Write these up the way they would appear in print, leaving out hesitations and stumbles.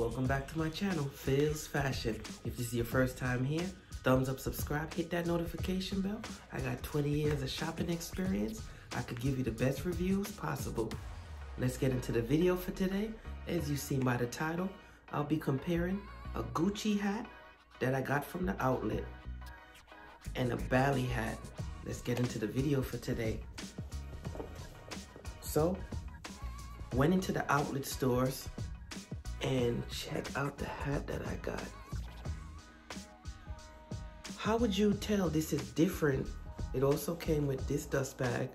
Welcome back to my channel, Phills Fashion. If this is your first time here, thumbs up, subscribe, hit that notification bell. I got 20 years of shopping experience. I could give you the best reviews possible. Let's get into the video for today. As you see by the title, I'll be comparing a Gucci hat that I got from the outlet and a Bally hat. Let's get into the video for today. So, went into the outlet stores and check out the hat that I got. How would you tell this is different? It also came with this dust bag.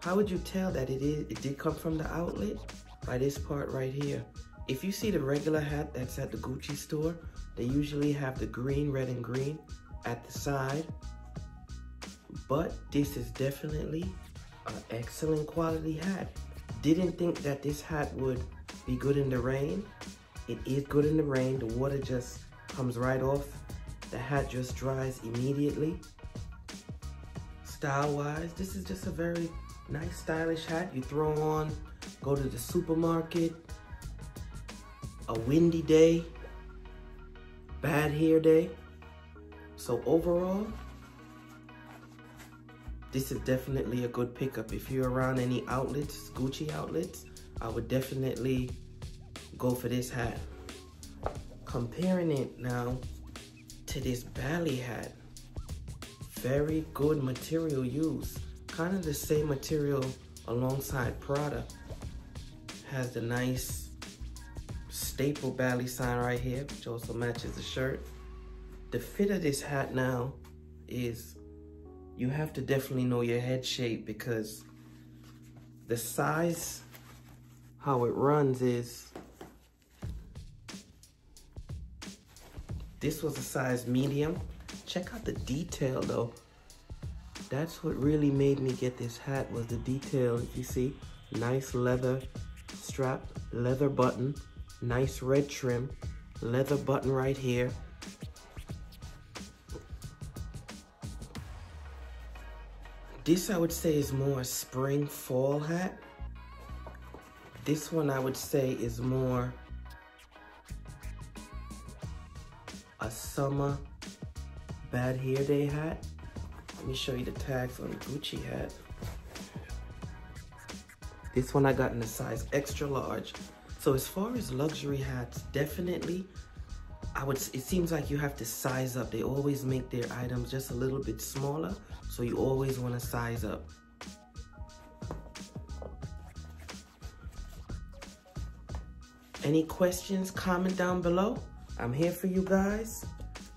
How would you tell that it did come from the outlet? By this part right here. If you see the regular hat that's at the Gucci store, they usually have the green, red, and green at the side. But this is definitely an excellent quality hat. Didn't think that this hat would be good in the rain. It is good in the rain. The water just comes right off. The hat just dries immediately. Style-wise, this is just a very nice, stylish hat. You throw on, go to the supermarket, a windy day, bad hair day. So overall, this is definitely a good pickup. If you're around any outlets, Gucci outlets, I would definitely go for this hat. Comparing it now to this Bally hat, very good material used. Kind of the same material alongside Prada. Has the nice staple Bally sign right here, which also matches the shirt. The fit of this hat now is, you have to definitely know your head shape, because the size, how it runs is, this was a size medium. Check out the detail though. That's what really made me get this hat, was the detail. You see, nice leather strap, leather button, nice red trim, leather button right here. This I would say is more a spring fall hat. This one I would say is more a summer bad hair day hat. Let me show you the tags on the Gucci hat. This one I got in a size extra large. So as far as luxury hats, definitely, it seems like you have to size up. They always make their items just a little bit smaller, so you always want to size up. Any questions, comment down below. I'm here for you guys.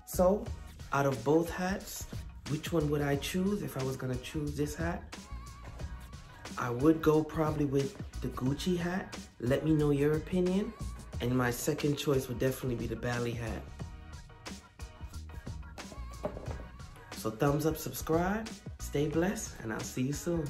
So, out of both hats, which one would I choose if I was gonna choose this hat? I would go probably with the Gucci hat. Let me know your opinion. And my second choice would definitely be the Bally hat. So thumbs up, subscribe, stay blessed, and I'll see you soon.